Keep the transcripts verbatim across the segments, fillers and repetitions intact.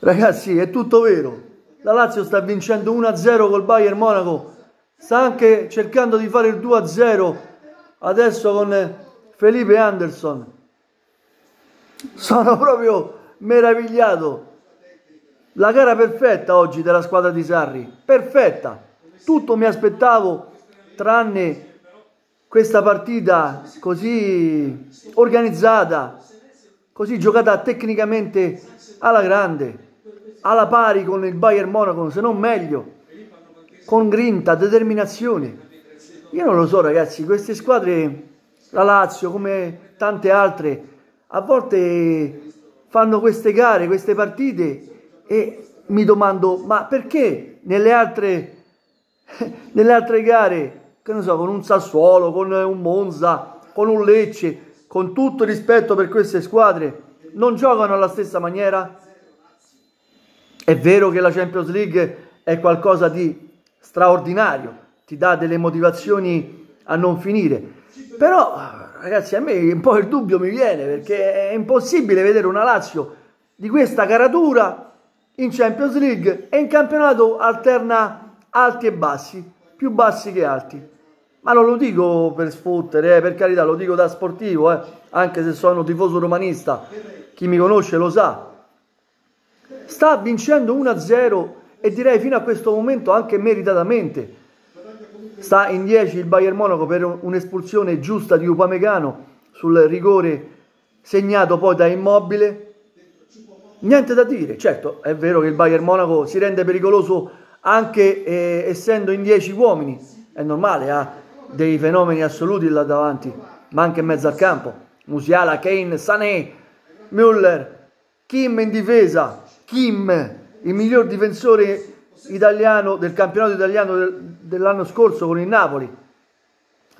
Ragazzi, è tutto vero. La Lazio sta vincendo uno a zero col Bayern Monaco. Sta anche cercando di fare il due a zero adesso con Felipe Anderson. Sono proprio meravigliato. La gara perfetta oggi della squadra di Sarri. Perfetta. Tutto mi aspettavo tranne questa partita così organizzata, così giocata tecnicamente alla grande, alla pari con il Bayern Monaco, se non meglio, con grinta, determinazione. Io non lo so, ragazzi, queste squadre, la Lazio come tante altre, a volte fanno queste gare, queste partite e mi domando, ma perché nelle altre, nelle altre gare, che ne so, con un Sassuolo, con un Monza, con un Lecce, con tutto rispetto per queste squadre, non giocano alla stessa maniera? È vero che la Champions League è qualcosa di straordinario, ti dà delle motivazioni a non finire, però ragazzi a me un po' il dubbio mi viene, perché è impossibile vedere una Lazio di questa caratura in Champions League e in campionato alterna alti e bassi, più bassi che alti. Ma non lo dico per sfottere, eh, per carità, lo dico da sportivo, eh, anche se sono tifoso romanista, chi mi conosce lo sa. Sta vincendo uno a zero e direi fino a questo momento anche meritatamente. Sta in dieci il Bayern Monaco per un'espulsione giusta di Upamecano sul rigore segnato poi da Immobile. Niente da dire, certo è vero che il Bayern Monaco si rende pericoloso anche eh, essendo in dieci uomini, è normale, ha eh? dei fenomeni assoluti là davanti, ma anche in mezzo al campo. Musiala, Kane, Sané, Müller, Kim in difesa. Kim, il miglior difensore italiano del campionato italiano dell'anno scorso con il Napoli.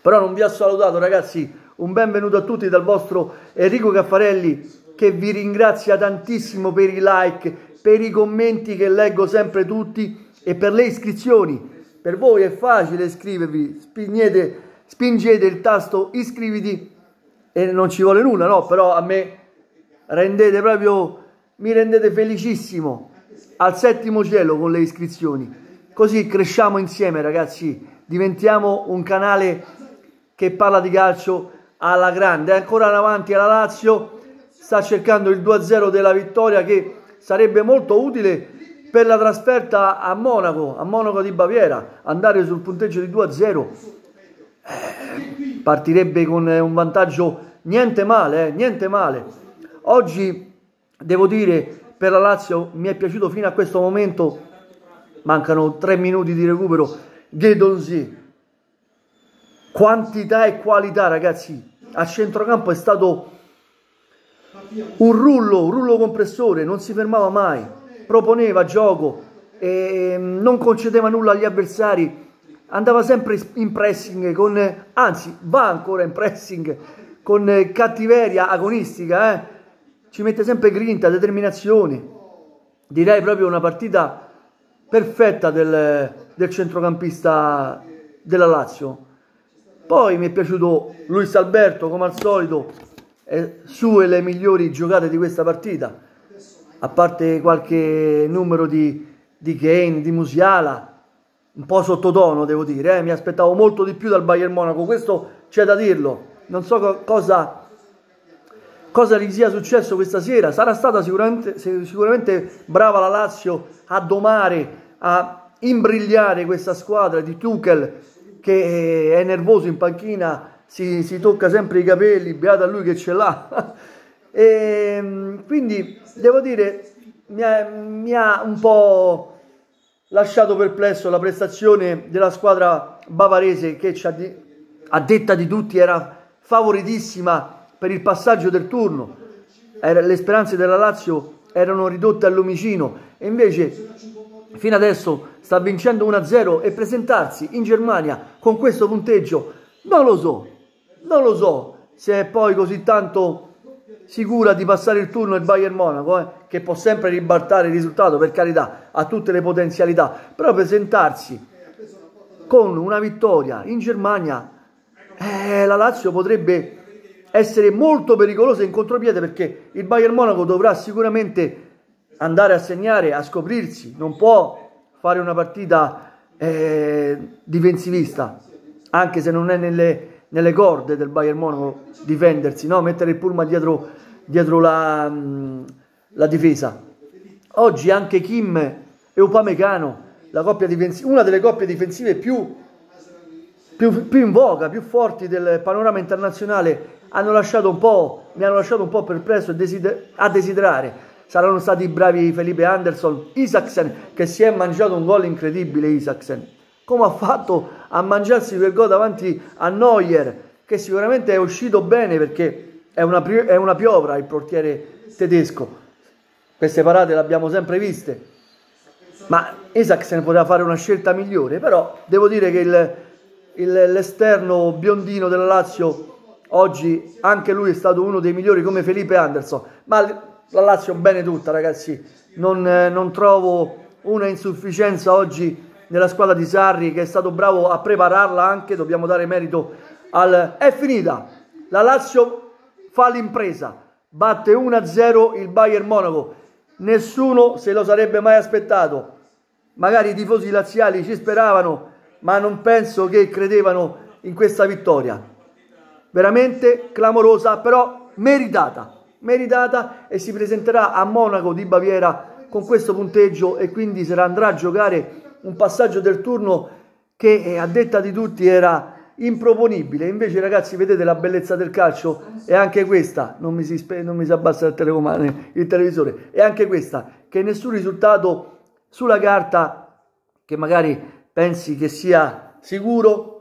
Però non vi ho salutato, ragazzi, un benvenuto a tutti dal vostro Enrico Caffarelli, che vi ringrazia tantissimo per i like, per i commenti che leggo sempre tutti e per le iscrizioni. Per voi è facile iscrivervi, spingete, spingete il tasto iscriviti e non ci vuole nulla, no? Però a me rendete proprio, mi rendete felicissimo, al settimo cielo con le iscrizioni. Così cresciamo insieme, ragazzi, diventiamo un canale che parla di calcio alla grande. È ancora davanti alla Lazio, sta cercando il due a zero della vittoria che sarebbe molto utile per la trasferta a Monaco, a Monaco di Baviera. Andare sul punteggio di due a zero eh, partirebbe con un vantaggio niente male, eh, niente male. Oggi devo dire per la Lazio mi è piaciuto fino a questo momento, mancano tre minuti di recupero, Guendouzi. Quantità e qualità, ragazzi, a centrocampo è stato un rullo, un rullo compressore, non si fermava mai, proponeva gioco, e non concedeva nulla agli avversari, andava sempre in pressing, con, anzi va ancora in pressing, con cattiveria agonistica, eh? Ci mette sempre grinta, determinazione. Direi proprio una partita perfetta del, del centrocampista della Lazio. Poi mi è piaciuto Luis Alberto, come al solito, eh, sue le migliori giocate di questa partita, a parte qualche numero di, di Kane, di Musiala, un po' sottotono devo dire, eh? Mi aspettavo molto di più dal Bayern Monaco, questo c'è da dirlo. Non so co cosa, cosa gli sia successo questa sera, sarà stata sicuramente, sicuramente brava la Lazio a domare, a imbrigliare questa squadra di Tuchel, che è nervoso in panchina, si, si tocca sempre i capelli, beata lui che ce l'ha. E quindi devo dire mi ha, mi ha un po' lasciato perplesso la prestazione della squadra bavarese, che ci ha di, a detta di tutti era favoritissima per il passaggio del turno, era, le speranze della Lazio erano ridotte al lumicino, e invece fino adesso sta vincendo uno a zero e presentarsi in Germania con questo punteggio non lo so, non lo so se è poi così tanto sicura di passare il turno il Bayern Monaco, eh, che può sempre ribaltare il risultato, per carità, ha tutte le potenzialità, però presentarsi con una vittoria in Germania, eh, la Lazio potrebbe essere molto pericolosa in contropiede, perché il Bayern Monaco dovrà sicuramente andare a segnare, a scoprirsi, non può fare una partita eh, difensivista, anche se non è nelle, nelle corde del Bayern Monaco difendersi, no? Mettere il pullman dietro, dietro la, la difesa. Oggi anche Kim e Upamecano, la coppia difensiva, una delle coppie difensive più, più, più in voga, più forti del panorama internazionale, hanno lasciato un po', mi hanno lasciato un po' perplesso desider a desiderare. Saranno stati bravi Felipe Anderson, Isaacsen, che si è mangiato un gol incredibile. Isaacsen, come ha fatto a mangiarsi quel gol davanti a Neuer, che sicuramente è uscito bene perché è una, è una piovra il portiere tedesco, queste parate le abbiamo sempre viste, ma Isaacsen poteva fare una scelta migliore. Però devo dire che l'esterno biondino della Lazio oggi anche lui è stato uno dei migliori, come Felipe Anderson. Ma la Lazio bene tutta, ragazzi, non, eh, non trovo una insufficienza oggi nella squadra di Sarri, che è stato bravo a prepararla anche, dobbiamo dare merito al... È finita, la Lazio fa l'impresa, batte uno a zero il Bayern Monaco, nessuno se lo sarebbe mai aspettato, magari i tifosi laziali ci speravano, ma non penso che credevano in questa vittoria, veramente clamorosa, però meritata. Meritata, e si presenterà a Monaco di Baviera con questo punteggio, e quindi se andrà a giocare un passaggio del turno che a detta di tutti era improponibile. Invece, ragazzi, vedete la bellezza del calcio, e anche questa, non mi si, non mi si abbassa il, telecomando, il televisore, e anche questa, che nessun risultato sulla carta che magari pensi che sia sicuro,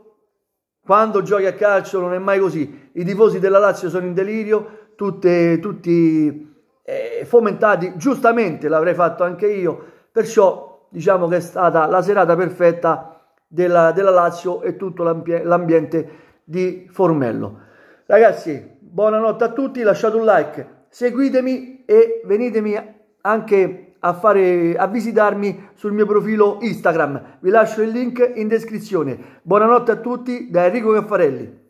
quando giochi a calcio non è mai così. I tifosi della Lazio sono in delirio, Tutte, tutti eh, fomentati, giustamente l'avrei fatto anche io, perciò diciamo che è stata la serata perfetta della, della Lazio e tutto l'ambiente di Formello. Ragazzi, buonanotte a tutti, lasciate un like, seguitemi e venitemi anche a, fare, a visitarmi sul mio profilo Instagram, vi lascio il link in descrizione. Buonanotte a tutti da Enrico Caffarelli.